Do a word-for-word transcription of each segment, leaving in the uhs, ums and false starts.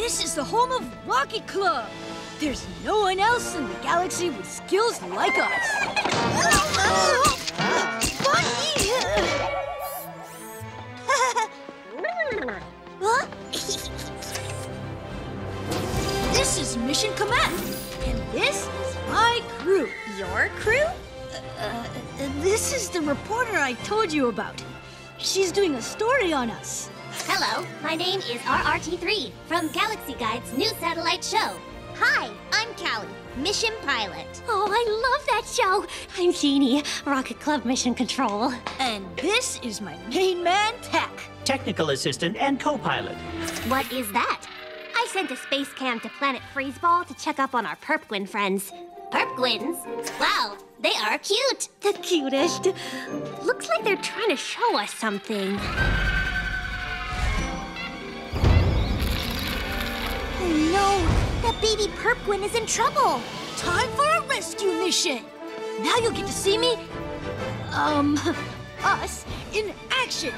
This is the home of Rocky Club. There's no one else in the galaxy with skills like us. Huh? This is Mission Command, and this is my crew. Your crew? Uh, uh, this is the reporter I told you about. She's doing a story on us. Hello, my name is R R T three from Galaxy Guide's new satellite show. Hi, I'm Callie, mission pilot. Oh, I love that show. I'm Jeannie, Rocket Club Mission Control. And this is my main man, Tech. Technical assistant and co-pilot. What is that? I sent a space cam to Planet Freezeball to check up on our Perpwin friends. Perpquins? Wow, they are cute. The cutest. Looks like they're trying to show us something. Oh no. That baby Perpwin is in trouble. Time for a rescue mission. Now you'll get to see me, um, us in action.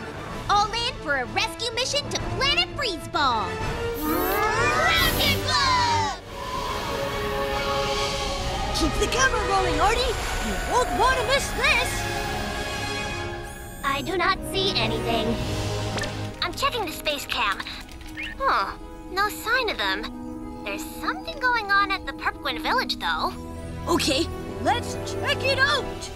All in for a rescue mission to Planet Breezeball. Rocket Club! Keep the camera rolling, Artie. You won't want to miss this. I do not see anything. I'm checking the space cam. Huh, no sign of them. There's something going on at the Perpwin village, though. Okay, let's check it out!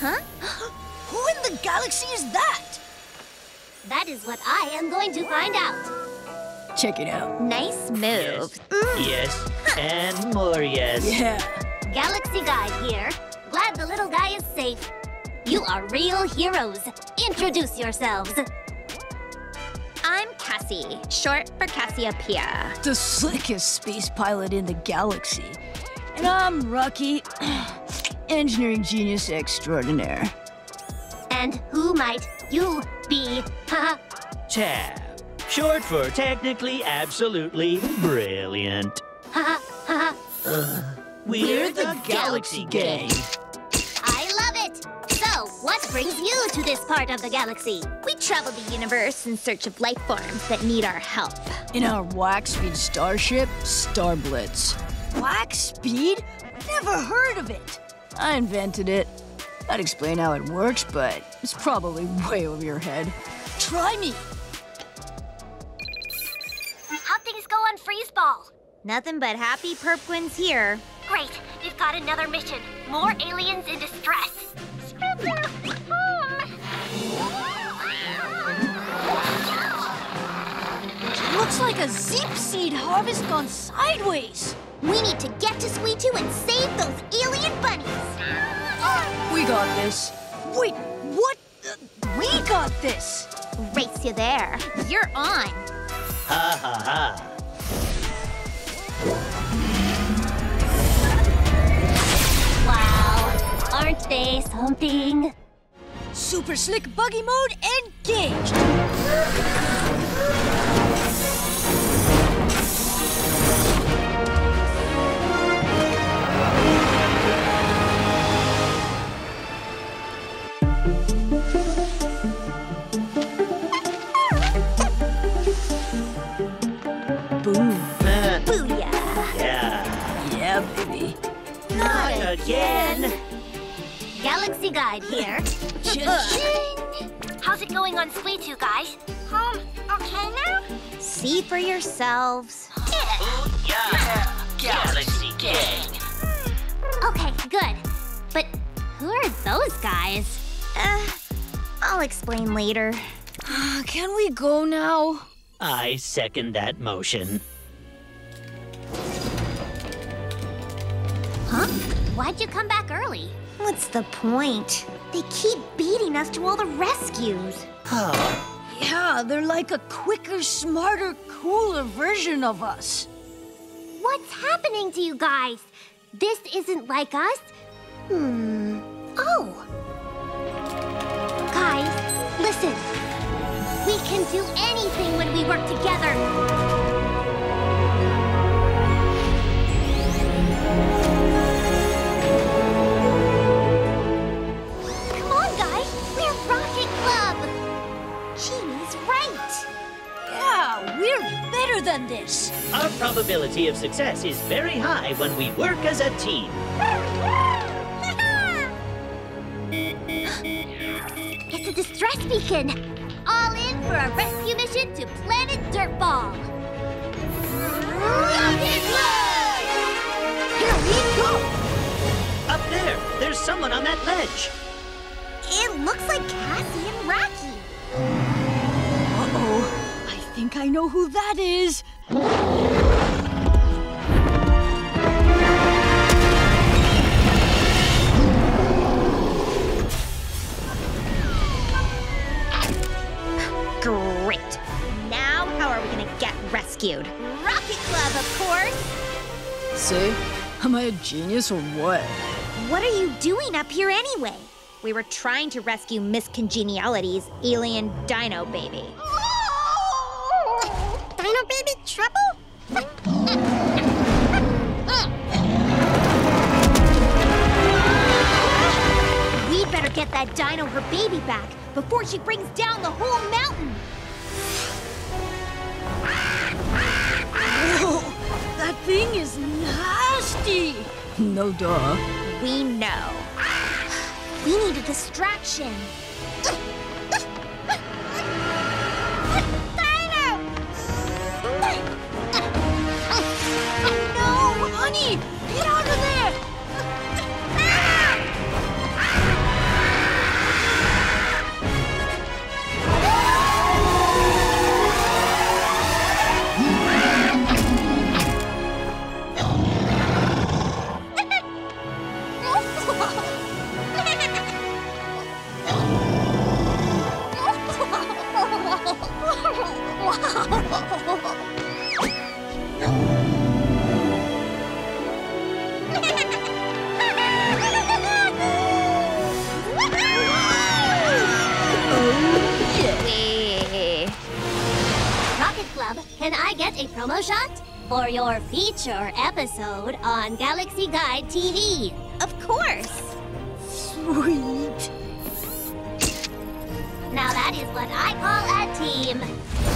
Huh? Who in the galaxy is that? That is what I am going to find out. Check it out. Nice move. Yes, mm. yes. Huh. And more yes. Yeah. Galaxy Guide here. Glad the little guy is safe. You are real heroes. Introduce yourselves. I'm Cassie, short for Cassiopeia. The slickest space pilot in the galaxy. And I'm Rocky, engineering genius extraordinaire. And who might you be? Tab, short for technically absolutely brilliant. uh, we're the Galaxy Gang. So, what brings you to this part of the galaxy? We travel the universe in search of life forms that need our help. In our Wax Speed Starship, Star Blitz. Wax Speed? Never heard of it. I invented it. I'd explain how it works, but it's probably way over your head. Try me. How things go on Freezeball? Nothing but happy Perpquins here. Great, we've got another mission. More aliens in distress. Looks like a Zip Seed harvest gone sideways. We need to get to Squee two and save those alien bunnies. We got this. Wait, what? We got this. Race you there. You're on. Ha ha ha. Aren't they something? Super Slick Buggy Mode engaged! Boom. Booyah! Yeah. Yeah, baby. Not again! Galaxy Guide here. How's it going on Squee two, guys? Um, okay now? See for yourselves. Yeah. Yeah. Galaxy Gang. Okay, good. But who are those guys? Uh, I'll explain later. Can we go now? I second that motion. Huh? Why'd you come back early? What's the point? They keep beating us to all the rescues. Huh. Yeah, they're like a quicker, smarter, cooler version of us. What's happening to you guys? This isn't like us? Hmm. Oh. Guys, listen. We can do anything when we work together. probability of success is very high when we work as a team. It's a distress beacon. All in for a rescue mission to Planet Dirtball. Rocket Club! Here we go! Up there, there's someone on that ledge. It looks like Cassie and Rocky. Uh-oh. I think I know who that is. Great. Now, how are we going to get rescued? Rocket Club, of course. See? Am I a genius or what? What are you doing up here anyway? We were trying to rescue Miss Congeniality's alien dino baby. Dino baby trouble? We'd better get that dino her baby back before she brings down the whole mountain. Whoa, that thing is nasty. No duh. We know. We need a distraction. Get out of there! Can I get a promo shot for your feature episode on Galaxy Guide T V? Of course! Sweet! Now that is what I call a team!